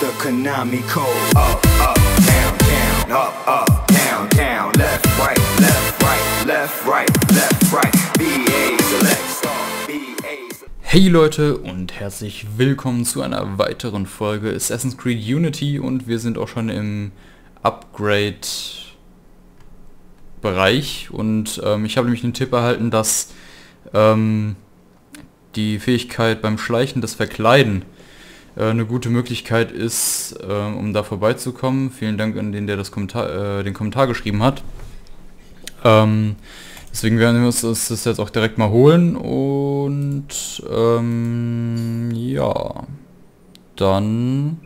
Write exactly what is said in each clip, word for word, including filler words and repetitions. the Konami code. Up, up, down, down, up, up, down, down, left, right, left, right, left, right, left, right, B A select star, B A select. Hey Leute und herzlich willkommen zu einer weiteren Folge Assassin's Creed Unity, und wir sind auch schon im Upgrade-Bereich und ähm, ich habe nämlich einen Tipp erhalten, dass ähm, die Fähigkeit beim Schleichen, das Verkleiden, äh, eine gute Möglichkeit ist, äh, um da vorbeizukommen. Vielen Dank an den, der das Kommentar, äh, den Kommentar geschrieben hat. Ähm, deswegen werden wir uns das jetzt auch direkt mal holen und ähm, ja, dann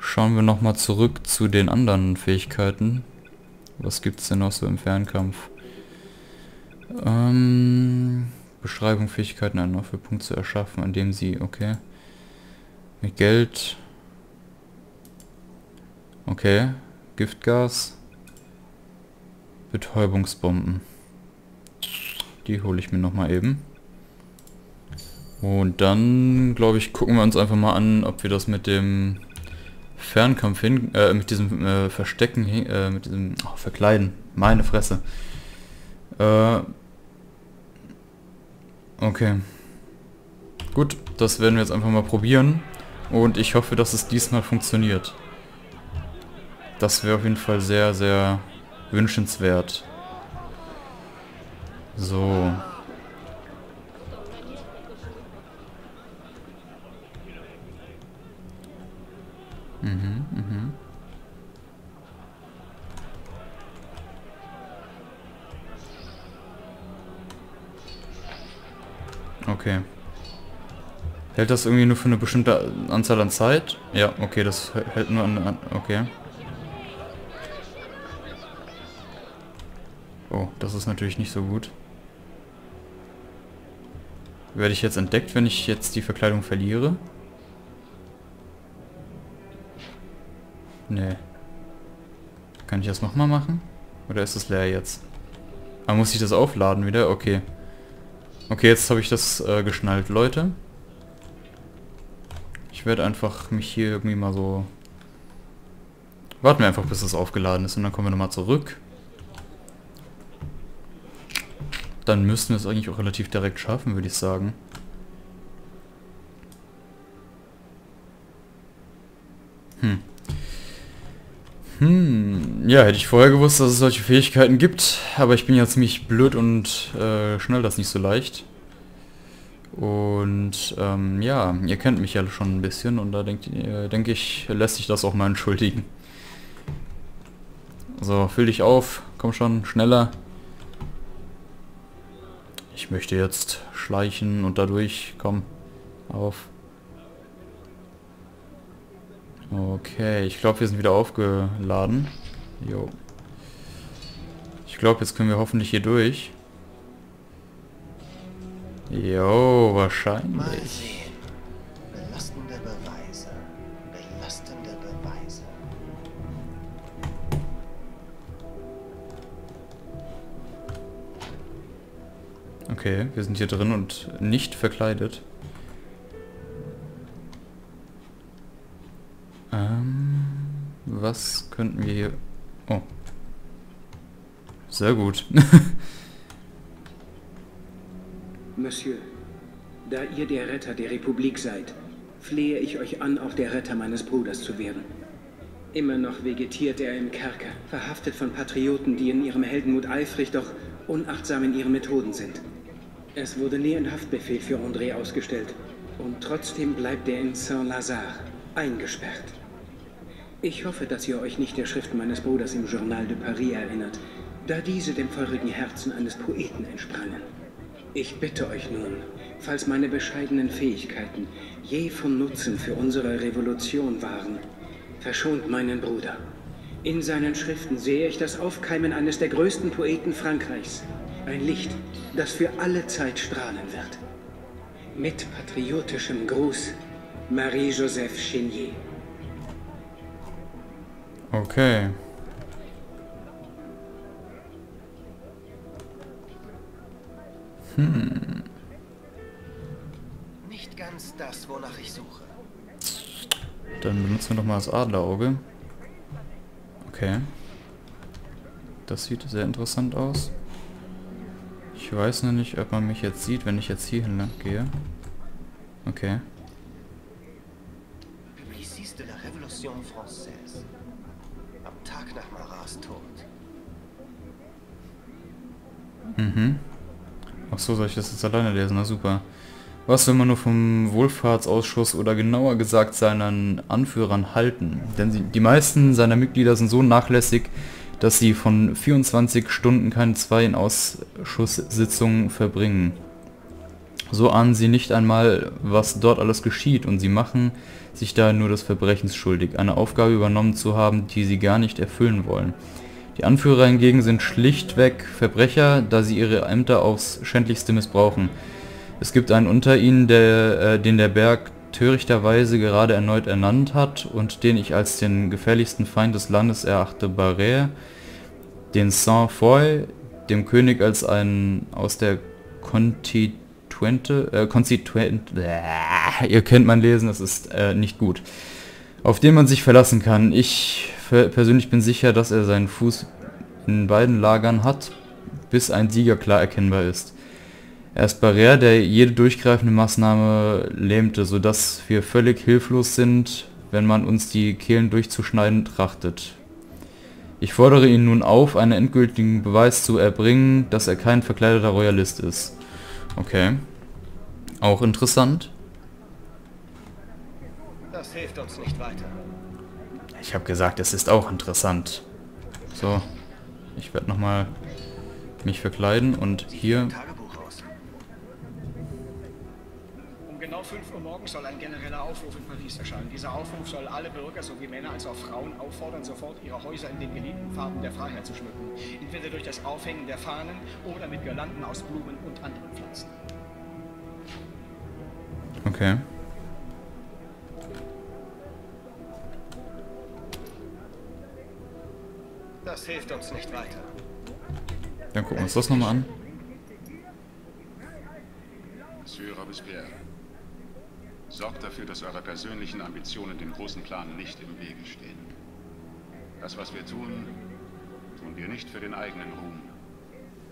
schauen wir nochmal zurück zu den anderen Fähigkeiten. Was gibt es denn noch so im Fernkampf? Ähm... Beschreibung, Fähigkeiten, einen Aufwärtspunkt zu erschaffen, an dem sie, okay. Mit Geld. Okay. Giftgas. Betäubungsbomben. Die hole ich mir nochmal eben. Und dann, glaube ich, gucken wir uns einfach mal an, ob wir das mit dem Fernkampf hin, äh, mit diesem äh, Verstecken, hin, äh, mit diesem, oh, Verkleiden, meine Fresse. Äh, Okay. Gut, das werden wir jetzt einfach mal probieren. Und ich hoffe, dass es diesmal funktioniert. Das wäre auf jeden Fall sehr, sehr wünschenswert. So. Mhm, mhm. Okay. Hält das irgendwie nur für eine bestimmte Anzahl an Zeit? Ja, okay, das hält nur an... an okay. Oh, das ist natürlich nicht so gut. Werde ich jetzt entdeckt, wenn ich jetzt die Verkleidung verliere? Nee. Kann ich das nochmal machen? Oder ist das leer jetzt? Ah, muss ich das aufladen wieder? Okay. Okay, jetzt habe ich das äh, geschnallt, Leute. Ich werde einfach mich hier irgendwie mal so... Warten wir einfach, bis das aufgeladen ist, und dann kommen wir nochmal zurück. Dann müssten wir es eigentlich auch relativ direkt schaffen, würde ich sagen. Hm. Hm, ja, hätte ich vorher gewusst, dass es solche Fähigkeiten gibt, aber ich bin ja ziemlich blöd und äh, schnell das nicht so leicht. Und ähm, ja, ihr kennt mich ja schon ein bisschen, und da denkt, äh, denke ich, lässt sich das auch mal entschuldigen. So, füll dich auf, komm schon, schneller. Ich möchte jetzt schleichen und dadurch, komm, auf. Okay, ich glaube, wir sind wieder aufgeladen. Jo. Ich glaube, jetzt können wir hoffentlich hier durch. Jo, wahrscheinlich. Mal sehen. Belastende Beweise. Belastende Beweise. Okay, wir sind hier drin und nicht verkleidet. Was könnten wir hier... Oh. Sehr gut. Monsieur, da ihr der Retter der Republik seid, flehe ich euch an, auch der Retter meines Bruders zu werden. Immer noch vegetiert er im Kerker, verhaftet von Patrioten, die in ihrem Heldenmut eifrig, doch unachtsam in ihren Methoden sind. Es wurde nie ein Haftbefehl für André ausgestellt, und trotzdem bleibt er in Saint-Lazare eingesperrt. Ich hoffe, dass ihr euch nicht der Schrift meines Bruders im Journal de Paris erinnert, da diese dem feurigen Herzen eines Poeten entsprangen. Ich bitte euch nun, falls meine bescheidenen Fähigkeiten je von Nutzen für unsere Revolution waren, verschont meinen Bruder. In seinen Schriften sehe ich das Aufkeimen eines der größten Poeten Frankreichs. Ein Licht, das für alle Zeit strahlen wird. Mit patriotischem Gruß, Marie-Joseph Chénier. Okay. Hm. Nicht ganz das, wonach ich suche. Dann benutzen wir nochmal das Adlerauge. Okay. Das sieht sehr interessant aus. Ich weiß noch nicht, ob man mich jetzt sieht, wenn ich jetzt hier hin gehe. Okay. De la Révolution Française. Am Tag nach Marats Tod. Mhm. Ach so, soll ich das jetzt alleine lesen? Na super. Was will man nur vom Wohlfahrtsausschuss oder genauer gesagt seinen Anführern halten? Denn sie, die meisten seiner Mitglieder sind so nachlässig, dass sie von vierundzwanzig Stunden keine zwei in Ausschusssitzungen verbringen. So ahnen sie nicht einmal, was dort alles geschieht, und sie machen sich daher nur des Verbrechens schuldig, eine Aufgabe übernommen zu haben, die sie gar nicht erfüllen wollen. Die Anführer hingegen sind schlichtweg Verbrecher, da sie ihre Ämter aufs Schändlichste missbrauchen. Es gibt einen unter ihnen, der, äh, den der Berg törichterweise gerade erneut ernannt hat und den ich als den gefährlichsten Feind des Landes erachte, Barrère, den Saint-Foy, dem König als einen aus der Konti Äh, Konstituente, äh, ihr könnt mein Lesen, das ist äh, nicht gut, auf den man sich verlassen kann. Ich persönlich bin sicher, dass er seinen Fuß in beiden Lagern hat, bis ein Sieger klar erkennbar ist. Er ist Barrère, der jede durchgreifende Maßnahme lähmte, sodass wir völlig hilflos sind, wenn man uns die Kehlen durchzuschneiden trachtet. Ich fordere ihn nun auf, einen endgültigen Beweis zu erbringen, dass er kein verkleideter Royalist ist. Okay. Auch interessant. Das hilft uns nicht weiter. Ich habe gesagt, es ist auch interessant. So. Ich werde nochmal mich verkleiden und hier... Um genau fünf Uhr morgens soll ein genereller Aufruf in Paris erscheinen. Dieser Aufruf soll alle Bürger sowie Männer als auch Frauen auffordern, sofort ihre Häuser in den geliebten Farben der Freiheit zu schmücken. Entweder durch das Aufhängen der Fahnen oder mit Girlanden aus Blumen und anderen Pflanzen. Okay. Das hilft uns nicht weiter. Dann gucken wir uns das nochmal an. Monsieur Robespierre, sorgt dafür, dass eure persönlichen Ambitionen dem großen Plan nicht im Wege stehen. Das, was wir tun, tun wir nicht für den eigenen Ruhm,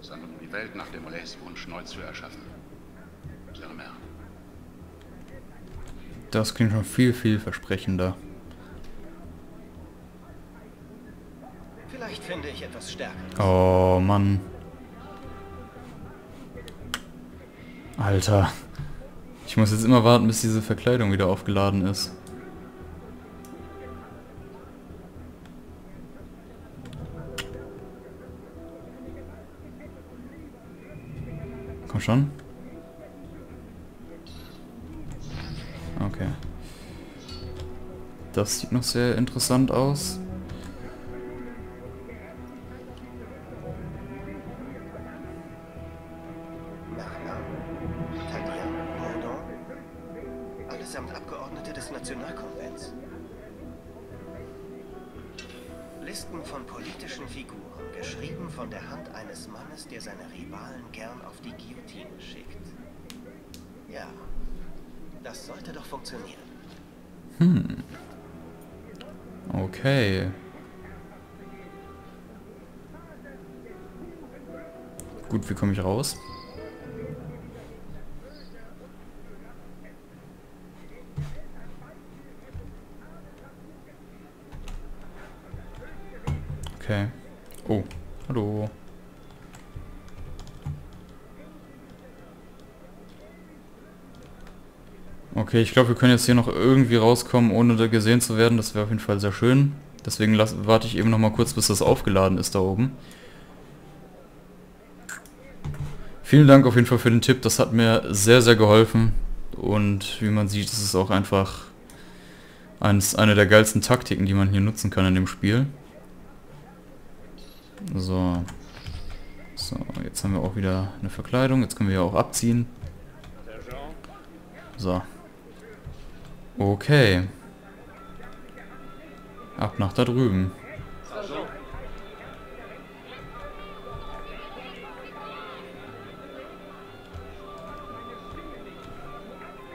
sondern um die Welt nach dem Mollets Wunsch neu zu erschaffen. Germain. Das klingt schon viel, viel versprechender. Vielleicht finde ich etwas stärker. Oh Mann. Alter. Ich muss jetzt immer warten, bis diese Verkleidung wieder aufgeladen ist. Komm schon. Okay. Das sieht noch sehr interessant aus. Allesamt Abgeordnete des Nationalkonvents. Listen von politischen Figuren, geschrieben von der Hand eines Mannes, der seine Rivalen gern auf die Guillotine schickt. Ja, das sollte doch funktionieren. Hm. Okay. Gut, wie komme ich raus? Okay. Oh, hallo. Okay, ich glaube, wir können jetzt hier noch irgendwie rauskommen, ohne da gesehen zu werden. Das wäre auf jeden Fall sehr schön. Deswegen lasse, warte ich eben noch mal kurz, bis das aufgeladen ist da oben. Vielen Dank auf jeden Fall für den Tipp. Das hat mir sehr, sehr geholfen. Und wie man sieht, ist es auch einfach eines, eine der geilsten Taktiken, die man hier nutzen kann in dem Spiel. So. So, jetzt haben wir auch wieder eine Verkleidung. Jetzt können wir ja auch abziehen. So. Okay. Ab nach da drüben.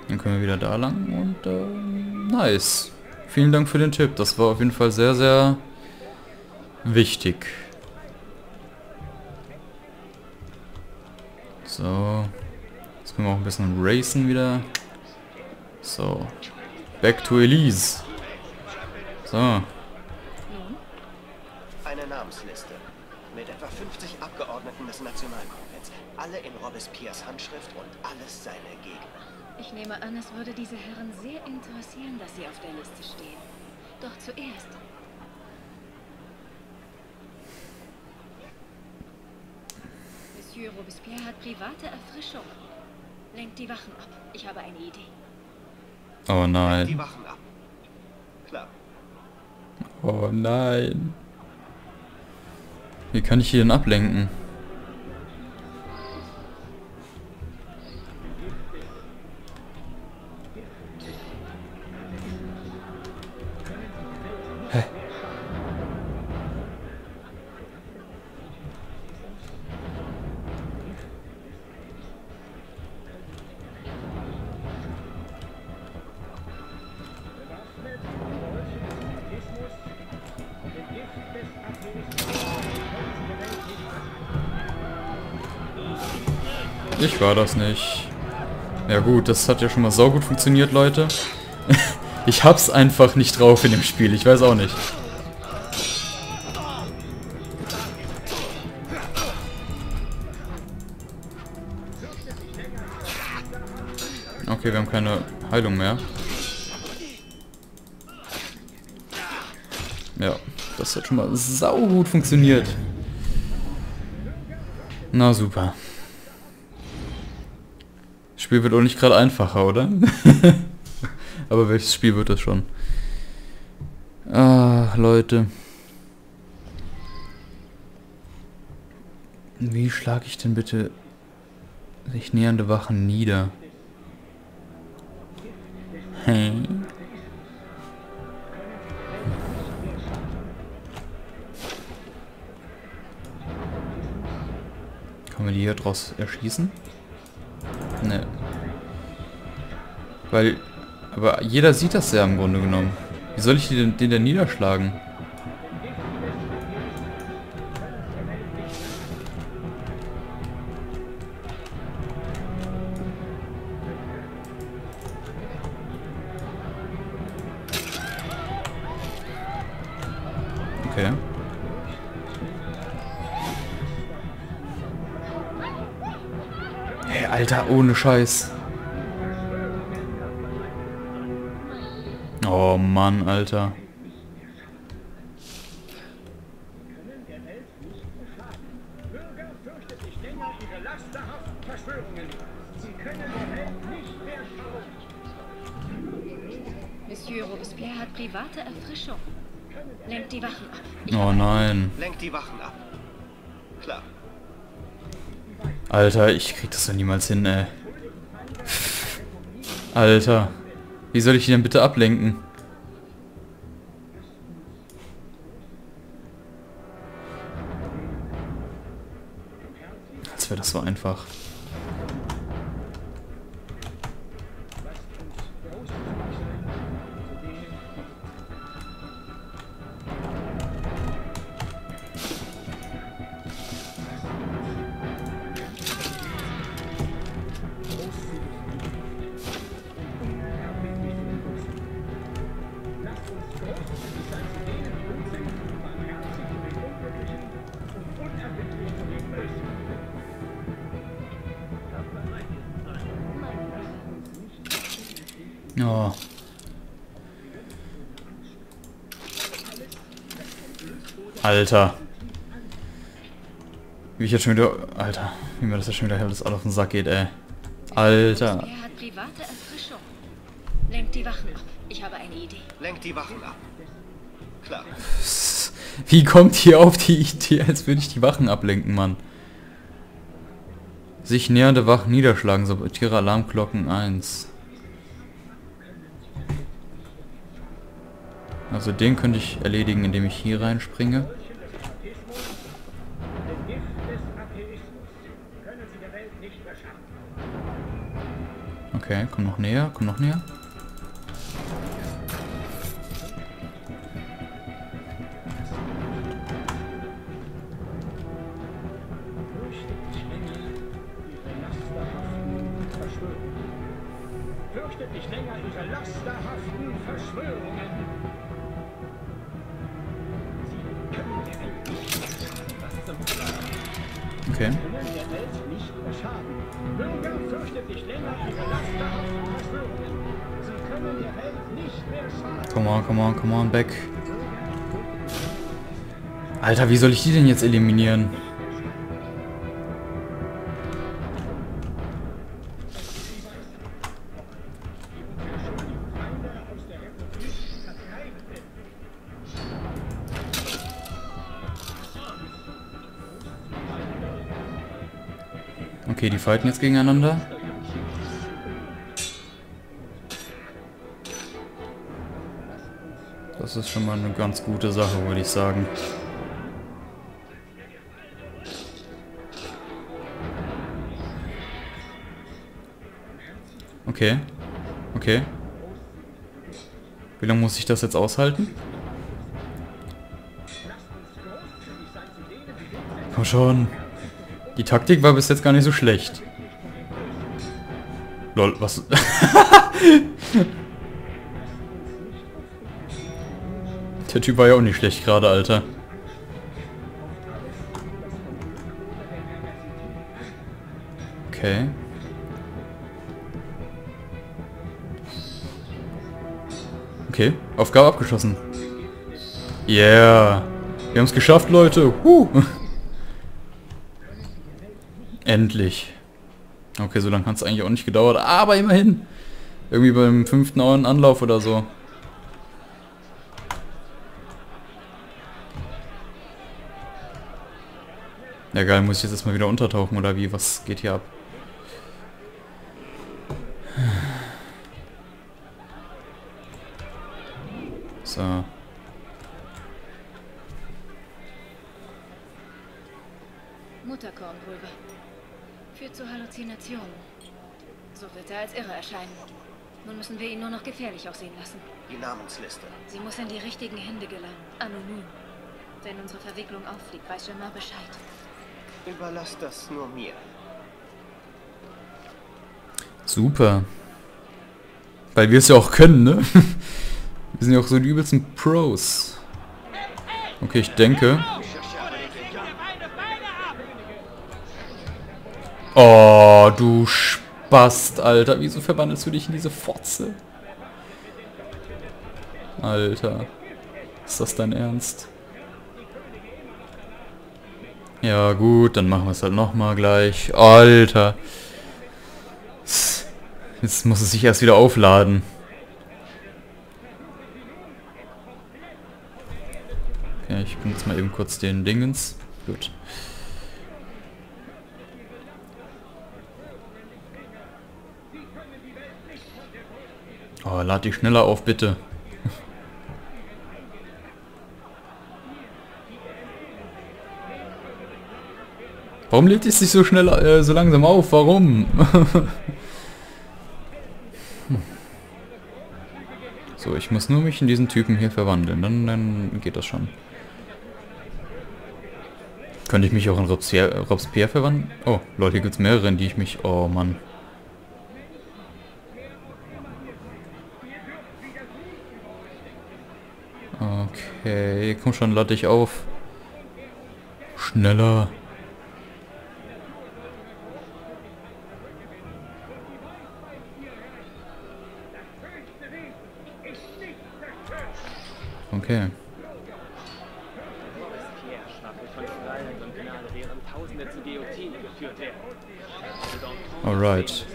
Dann können wir wieder da lang und äh, nice. Vielen Dank für den Tipp. Das war auf jeden Fall sehr, sehr wichtig. So. Jetzt können wir auch ein bisschen racen wieder. So. Back to Elise. So. Eine Namensliste. Mit etwa fünfzig Abgeordneten des Nationalkongress. Alle in Robespierres Handschrift und alles seine Gegner. Ich nehme an, es würde diese Herren sehr interessieren, dass sie auf der Liste stehen. Doch zuerst... Monsieur Robespierre hat private Erfrischung. Lenkt die Wachen ab. Ich habe eine Idee. Oh nein. Lenkt die Wachen ab. Klar. Oh nein. Wie kann ich hier denn ablenken? Ich war das nicht. Ja gut, das hat ja schon mal saugut funktioniert, Leute. Ich hab's einfach nicht drauf in dem Spiel, ich weiß auch nicht. Okay, wir haben keine Heilung mehr. Ja, das hat schon mal saugut funktioniert. Na super. Spiel wird auch nicht gerade einfacher, oder? Aber welches Spiel wird das schon? Ah, Leute. Wie schlage ich denn bitte sich nähernde Wachen nieder? Hey. Können wir die hier draus erschießen? Ne. Weil, aber jeder sieht das ja im Grunde genommen. Wie soll ich den, den denn niederschlagen? Okay. Hey, Alter, ohne Scheiß. Oh Mann, Alter. Monsieur Robespierre hat private Erfrischung. Lenkt die Wachen ab. Ich oh nein. Lenkt die Wachen ab. Klar. Alter, ich krieg das ja niemals hin, ey. Alter. Wie soll ich die denn bitte ablenken? Als wäre das so einfach. Oh. Alter. Wie ich jetzt schon wieder... Alter, wie mir das jetzt schon wieder alles auf den Sack geht, ey. Alter. Er hat private Erfrischung. Lenkt die Wachen ab. Ich habe eine Idee. Lenkt die Wachen ab. Klar. Wie kommt ihr auf die Idee, als würde ich die Wachen ablenken, Mann? Sich nähernde Wachen niederschlagen, sabotiere Alarmglocken eins. Also den könnte ich erledigen, indem ich hier reinspringe. Okay, komm noch näher, komm noch näher. achtet nicht länger diese lasterhaften Verschwörungen. Sie können der Welt nicht zum Versagen. Okay. Sie können der Welt nicht beschaden. Bürger, fürchtet nicht länger ihre lasterhaften Verschwörungen. Sie können der Welt nicht mehr schaden. Come on, come on, come on, back. Alter, wie soll ich die denn jetzt eliminieren? Okay, die fighten jetzt gegeneinander. Das ist schon mal eine ganz gute Sache, würde ich sagen. Okay, okay. Wie lange muss ich das jetzt aushalten? Komm schon. Die Taktik war bis jetzt gar nicht so schlecht. Lol, was? Der Typ war ja auch nicht schlecht gerade, Alter. Okay. Okay, Aufgabe abgeschlossen. Yeah. Wir haben es geschafft, Leute. Huh. Endlich. Okay, so lange hat es eigentlich auch nicht gedauert, aber immerhin. Irgendwie beim fünften Anlauf oder so. Ja geil, muss ich jetzt erstmal wieder untertauchen oder wie? Was geht hier ab? So. Mutterkornpulver. Führt zu Halluzinationen. So wird er als irre erscheinen. Nun müssen wir ihn nur noch gefährlich aussehen lassen. Die Namensliste. Sie muss in die richtigen Hände gelangen. Anonym. Wenn unsere Verwicklung auffliegt, weiß Jamal Bescheid. Überlass das nur mir. Super. Weil wir es ja auch können, ne? Wir sind ja auch so die übelsten Pros. Okay, ich denke... Oh, du Spast, Alter. Wieso verwandelst du dich in diese Fotze? Alter. Ist das dein Ernst? Ja gut, dann machen wir es halt nochmal gleich. Alter. Jetzt muss es sich erst wieder aufladen. Okay, ich benutze mal eben kurz den Dingens. Gut. Oh, lad dich schneller auf, bitte. Warum lädt es sich so schnell, äh, so langsam auf? Warum? So, ich muss nur mich in diesen Typen hier verwandeln. Dann, dann geht das schon. Könnte ich mich auch in Robespierre, Robespierre verwandeln? Oh, Leute, hier gibt es mehrere, in die ich mich... Oh, Mann. Okay, komm schon, lad dich auf. Schneller. Okay. Alright.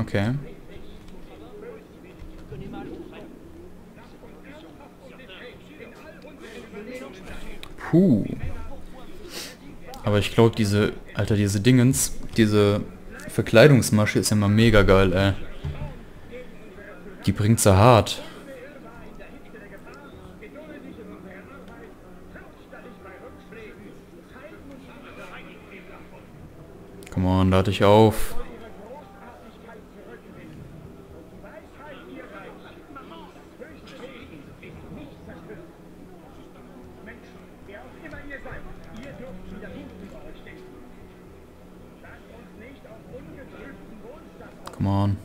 Okay. Puh. Aber ich glaube, diese, Alter, diese Dingens, diese Verkleidungsmasche ist ja mal mega geil, ey. Die bringt's ja hart. Come on, lad dich auf. Come on.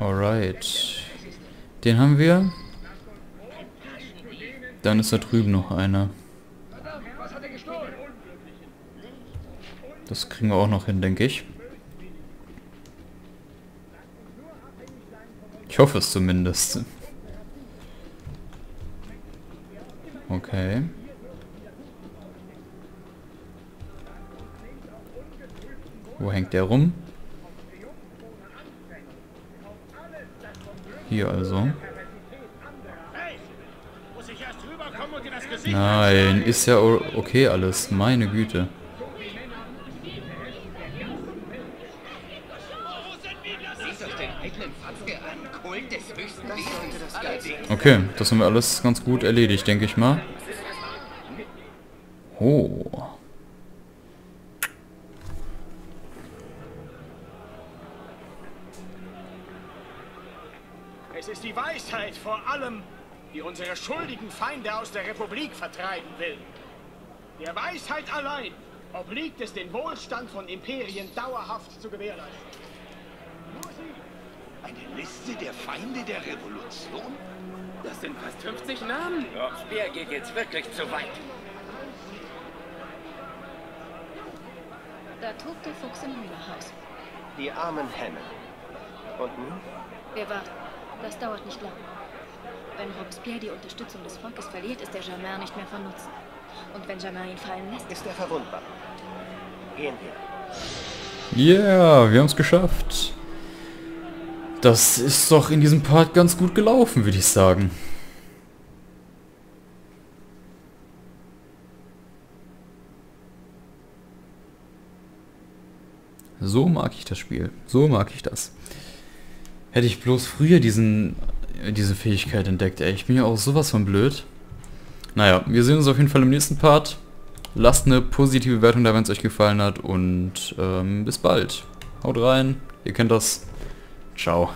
Alright. Den haben wir. Dann ist da drüben noch einer. Das kriegen wir auch noch hin, denke ich. Ich hoffe es zumindest. Okay. Wo hängt der rum? Hier also. Nein, ist ja okay alles. Meine Güte. Okay, das haben wir alles ganz gut erledigt, denke ich mal. Oh. Es ist die Weisheit vor allem, die unsere schuldigen Feinde aus der Republik vertreiben will. Der Weisheit allein obliegt es, den Wohlstand von Imperien dauerhaft zu gewährleisten. Nur sie. Eine Liste der Feinde der Revolution? Das sind fast fünfzig Namen. Robespierre geht jetzt wirklich zu weit. Da tobt der Fuchs im Hühnerhaus. Die armen Henne. Und nun? Wir warten. Das dauert nicht lang. Wenn Robespierre die Unterstützung des Volkes verliert, ist der Germain nicht mehr von Nutzen. Und wenn Germain ihn fallen lässt, ist er verwundbar. Gehen wir. Yeah, wir haben es geschafft. Das ist doch in diesem Part ganz gut gelaufen, würde ich sagen. So mag ich das Spiel. So mag ich das. Hätte ich bloß früher diesen, diese Fähigkeit entdeckt, ey. Ich bin ja auch sowas von blöd. Naja, wir sehen uns auf jeden Fall im nächsten Part. Lasst eine positive Bewertung da, wenn es euch gefallen hat. Und ähm, bis bald. Haut rein. Ihr kennt das. Ciao.